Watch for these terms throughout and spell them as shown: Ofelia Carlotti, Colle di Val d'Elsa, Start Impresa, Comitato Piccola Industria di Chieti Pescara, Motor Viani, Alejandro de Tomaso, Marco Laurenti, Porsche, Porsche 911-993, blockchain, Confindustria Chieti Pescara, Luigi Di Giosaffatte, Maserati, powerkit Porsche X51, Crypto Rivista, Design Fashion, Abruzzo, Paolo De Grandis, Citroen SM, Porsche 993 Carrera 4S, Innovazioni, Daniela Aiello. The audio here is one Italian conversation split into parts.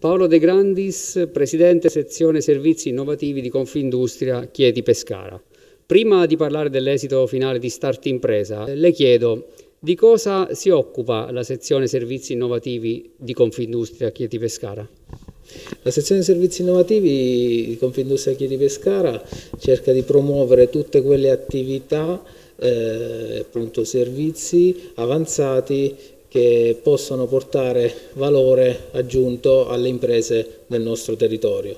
Paolo De Grandis, Presidente Sezione Servizi Innovativi di Confindustria Chieti Pescara. Prima di parlare dell'esito finale di Start Impresa, le chiedo di cosa si occupa la Sezione Servizi Innovativi di Confindustria Chieti Pescara? La sezione servizi innovativi di Confindustria Chieti Pescara cerca di promuovere tutte quelle attività, appunto servizi avanzati che possono portare valore aggiunto alle imprese del nostro territorio.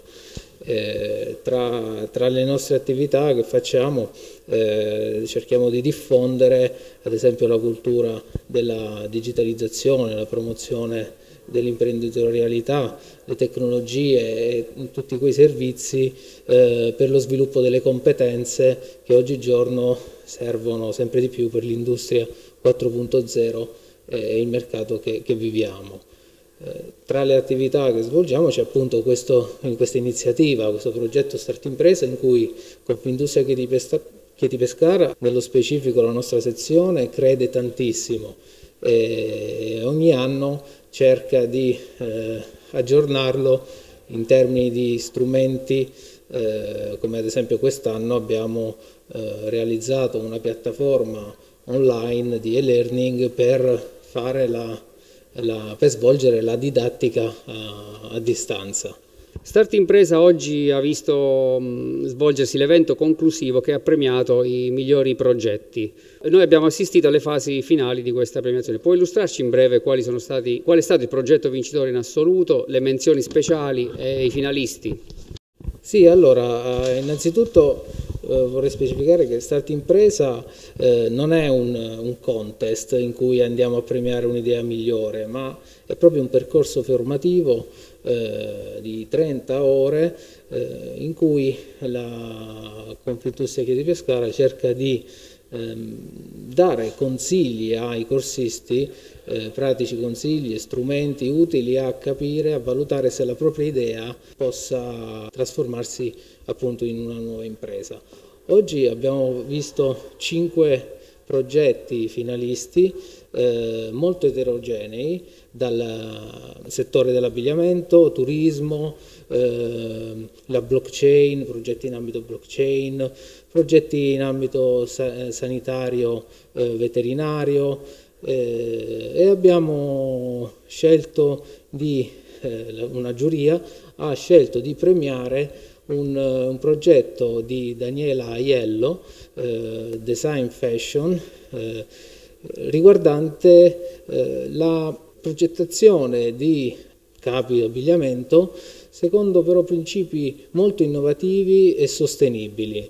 Tra le nostre attività che facciamo cerchiamo di diffondere ad esempio la cultura della digitalizzazione, la promozione dell'imprenditorialità, le tecnologie e tutti quei servizi per lo sviluppo delle competenze che oggigiorno servono sempre di più per l'industria 4.0 e il mercato che viviamo. Tra le attività che svolgiamo c'è appunto questa iniziativa, questo progetto Start Impresa in cui Confindustria Chieti Pescara, nello specifico la nostra sezione, crede tantissimo e ogni anno cerca di aggiornarlo in termini di strumenti, come ad esempio quest'anno abbiamo realizzato una piattaforma online di e-learning per svolgere la didattica a distanza. Start Impresa oggi ha visto svolgersi l'evento conclusivo che ha premiato i migliori progetti. Noi abbiamo assistito alle fasi finali di questa premiazione. Può illustrarci in breve qual è stato il progetto vincitore in assoluto, le menzioni speciali e i finalisti? Sì, allora, innanzitutto vorrei specificare che Start Impresa non è un contest in cui andiamo a premiare un'idea migliore, ma è proprio un percorso formativo di 30 ore in cui la Confindustria Chieti Pescara cerca di dare consigli ai corsisti, pratici consigli e strumenti utili a capire, a valutare se la propria idea possa trasformarsi appunto in una nuova impresa. Oggi abbiamo visto 5 progetti finalisti molto eterogenei, dal settore dell'abbigliamento, turismo, la blockchain, progetti in ambito blockchain, progetti in ambito sanitario, veterinario, e abbiamo scelto una giuria ha scelto di premiare un progetto di Daniela Aiello, Design Fashion, riguardante la progettazione di capi di abbigliamento secondo però principi molto innovativi e sostenibili.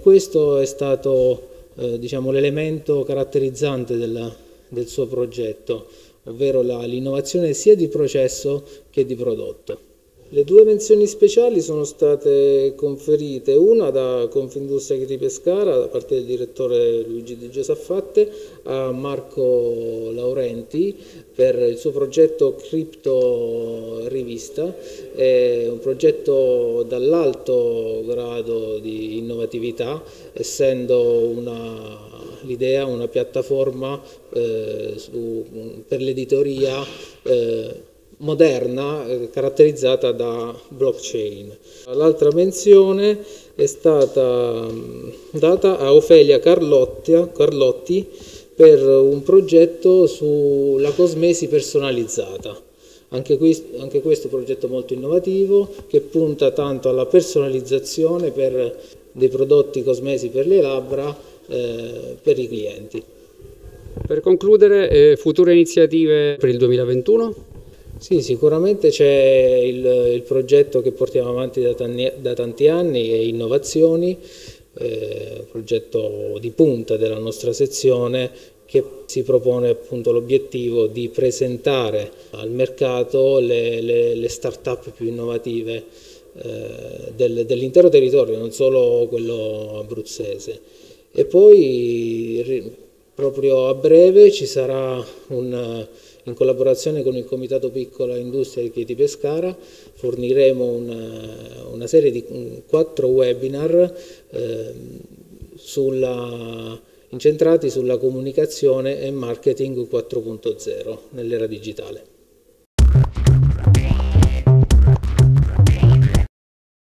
Questo è stato diciamo, l'elemento caratterizzante del suo progetto, ovvero l'innovazione sia di processo che di prodotto. Le 2 menzioni speciali sono state conferite, una da Confindustria Chieti Pescara, da parte del direttore Luigi Di Giosaffatte, a Marco Laurenti per il suo progetto Crypto Rivista, un progetto dall'alto grado di innovatività, essendo l'idea una piattaforma per l'editoria moderna caratterizzata da blockchain. L'altra menzione è stata data a Ofelia Carlotti per un progetto sulla cosmesi personalizzata. Anche questo è un progetto molto innovativo che punta tanto alla personalizzazione per dei prodotti cosmesi per le labbra per i clienti. Per concludere, future iniziative per il 2021? Sì, sicuramente c'è il progetto che portiamo avanti da tanti anni, è Innovazioni, progetto di punta della nostra sezione che si propone appunto l'obiettivo di presentare al mercato le start-up più innovative dell'intero territorio, non solo quello abruzzese. E poi proprio a breve ci sarà in collaborazione con il Comitato Piccola Industria di Chieti Pescara forniremo una serie di 4 webinar incentrati sulla comunicazione e marketing 4.0 nell'era digitale.